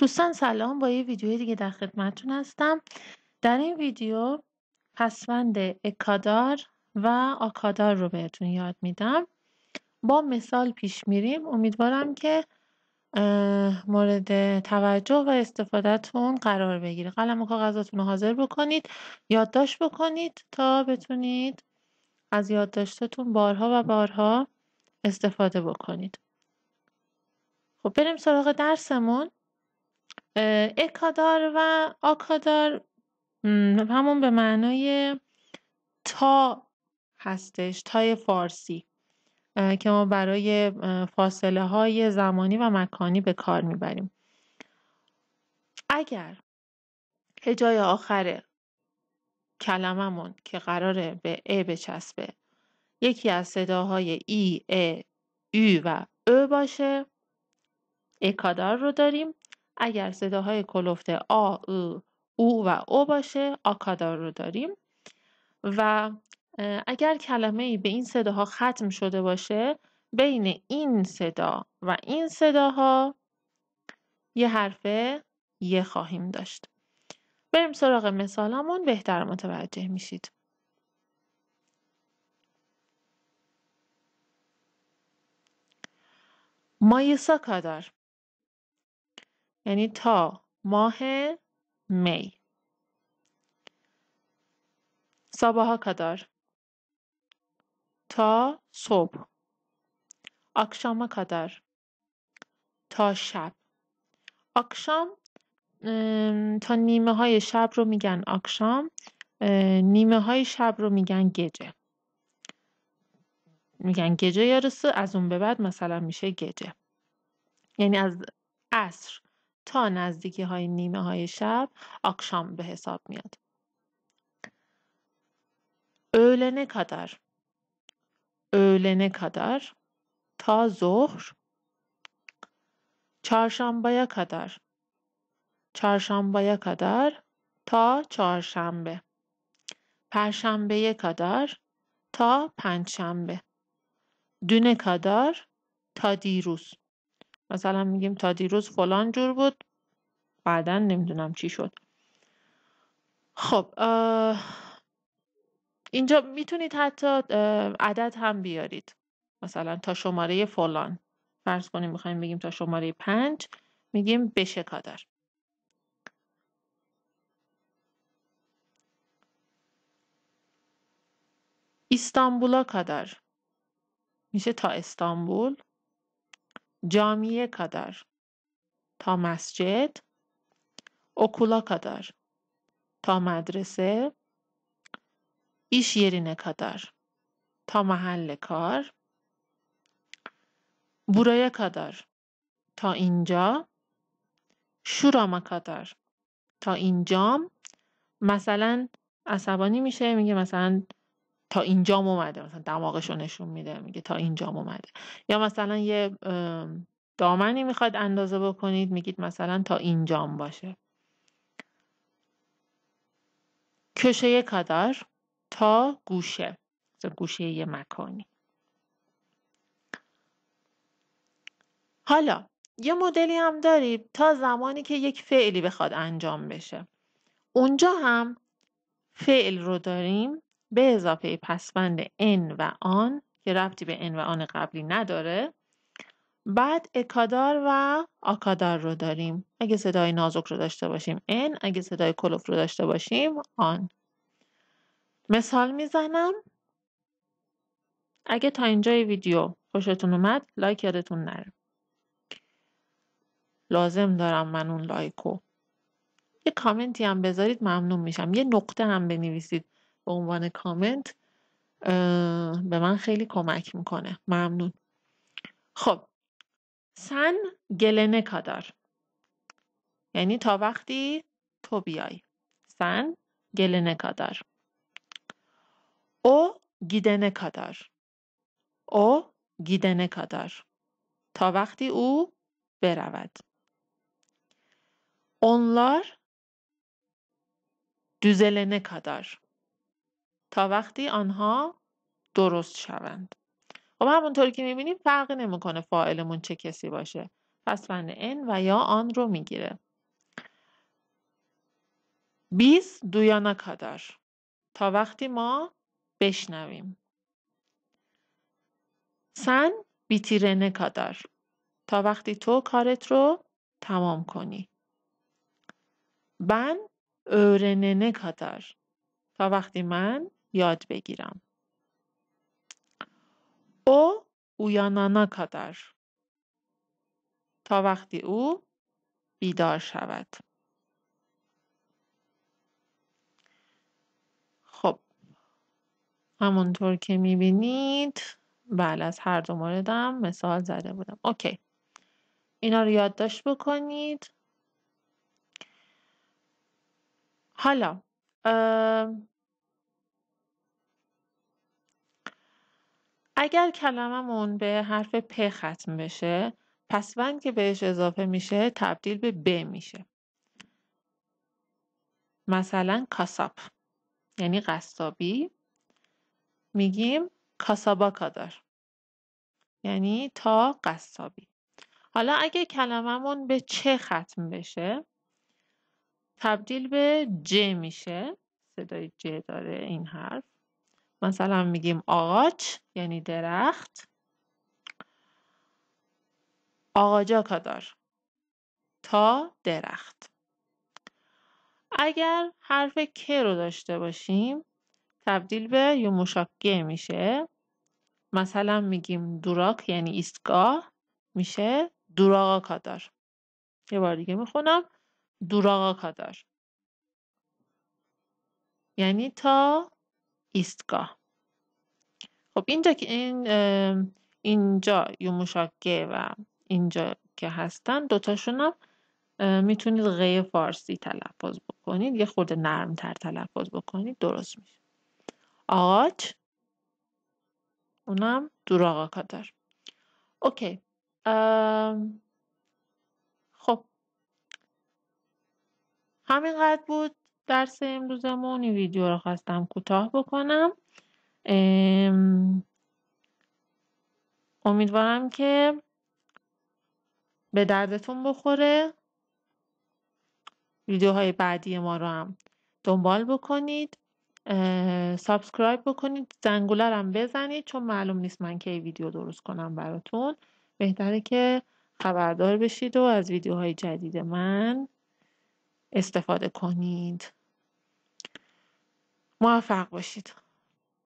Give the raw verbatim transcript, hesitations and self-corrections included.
دوستان سلام، با یه ویدیو دیگه در خدمتتون هستم. در این ویدیو پسوند اکادار و آکادار رو بهتون یاد میدم. با مثال پیش میریم. امیدوارم که مورد توجه و استفادهتون قرار بگیره. قلم و کاغذاتون رو حاضر بکنید، یادداشت بکنید تا بتونید از یادداشتتون بارها و بارها استفاده بکنید. خب بریم سراغ درسمون. اکادار و آکادار همون به معنای تا هستش، تای فارسی که ما برای فاصله های زمانی و مکانی به کار میبریم. اگر هجای آخر کلممون که قراره به ا بچسبه یکی از صداهای ای، ا، ای و او باشه، اکادار رو داریم. اگر صداهای کلفت آ، او، او و او باشه، آکادار رو داریم. و اگر کلمه‌ای به این صداها ختم شده باشه، بین این صدا و این صداها یه حرف یه خواهیم داشت. بریم سراغ مثالمون، بهتر متوجه میشید. مایسا کادار یعنی تا ماه می. صباها کادار تا صبح. اکشاما کادار تا شب. اکشام تا نیمه های شب رو میگن اکشام، نیمه های شب رو میگن گجه. میگن گجه یارسو، از اون به بعد مثلا میشه گجه. یعنی از عصر تا نزدیکی های نیمه های شب آکشام به حساب میاد. öğlene kadar، öğlene kadar تا ظهر. çarşambaya kadar، çarşambaya kadar تا چهارشنبه. perşembeye kadar تا پنجشنبه. düne kadar تا دیروز. مثلا میگیم تا دیروز فلان جور بود، بعدا نمیدونم چی شد. خب اینجا میتونید حتی عدد هم بیارید، مثلا تا شماره فلان. فرض کنیم میخوایم بگیم تا شماره پنج، میگیم بشه کادر. استانبولا کادر میشه تا استانبول. camiye kadar تا مسجد. okula kadar تا مدرسه. iş yerine kadar تا محل کار. buraya kadar تا اینجا. şurama kadar تا اینجام. مثلا عصبانی میشه، میگه مثلا تا اینجام اومده، مثلا دماغشو نشون میده، میگه تا اینجام اومده. یا مثلا یه دامنی میخواد اندازه بکنید، میگید مثلا تا اینجام باشه. köşeye kadar تا گوشه، مثلا گوشه یه مکانی. حالا یه مدلی هم داریم تا زمانی که یک فعلی بخواد انجام بشه. اونجا هم فعل رو داریم به اضافه پسوند ان و آن که ربطی به ان و آن قبلی نداره. بعد اکادار و آکادار رو داریم. اگه صدای نازک رو داشته باشیم ان، اگه صدای کلوف رو داشته باشیم آن. مثال میزنم. اگه تا اینجای ویدیو خوشتون اومد لایک یادتون نره، لازم دارم من اون لایکو. یه کامنتی هم بذارید ممنون میشم، یه نقطه هم بنویسید به عنوان کامنت، به من خیلی کمک میکنه. ممنون. خب سن گلنه کادار یعنی تا وقتی تو بیای. سن گلنه کادار. او گیدنه کادار. او گیدنه کادار تا وقتی او برود. اونلار düzelene کادار تا وقتی آنها درست شوند. خب همونطور که میبینیم فرقی نمیکنه فاعلمون چه کسی باشه، پسوند ان و یا آن رو میگیره. Biz duyana kadar. تا وقتی ما بشنویم. Sen bitirene kadar. تا وقتی تو کارت رو تمام کنی. Ben öğrenene kadar. تا وقتی من یاد بگیرم. O uyanana kadar. تا وقتی او بیدار شود. خب همونطور که میبینید بله از هر دو موردم مثال زده بودم. اوکی اینا رو یادداشت بکنید. حالا اگر کلممون به حرف پ ختم بشه پس وند که بهش اضافه میشه تبدیل به ب میشه. مثلا کاساب یعنی قصابی میگیم کاسابا کادار یعنی تا قصابی. حالا اگه کلممون به چه ختم بشه تبدیل به ج میشه. صدای ج داره این حرف. مثلا میگیم آغاچ یعنی درخت. آغاچا کادار تا درخت. اگر حرف ک رو داشته باشیم تبدیل به یوموشاکه میشه. مثلا میگیم دوراک یعنی ایستگاه میشه دوراقا کادار. یه بار دیگه میخونم دوراقا کادار یعنی تا ایستگاه. خب اینجا که این اینجا یوموشاکه و اینجا که هستن دوتاشون هم میتونید غیر فارسی تلفظ بکنید. یه خورده نرم تر تلفظ بکنید درست میشه. آغاچ اونم دوراقا کادار. اوکی ام... خب همینقدر بود درس امروزمون. این ویدیو رو خواستم کوتاه بکنم. ام... امیدوارم که به دردتون بخوره. ویدیوهای بعدی ما رو هم دنبال بکنید. سابسکرایب بکنید. زنگوله هم بزنید چون معلوم نیست من کی ویدیو درست کنم براتون. بهتره که خبردار بشید و از ویدیوهای جدید من استفاده کنید. موفق باشید.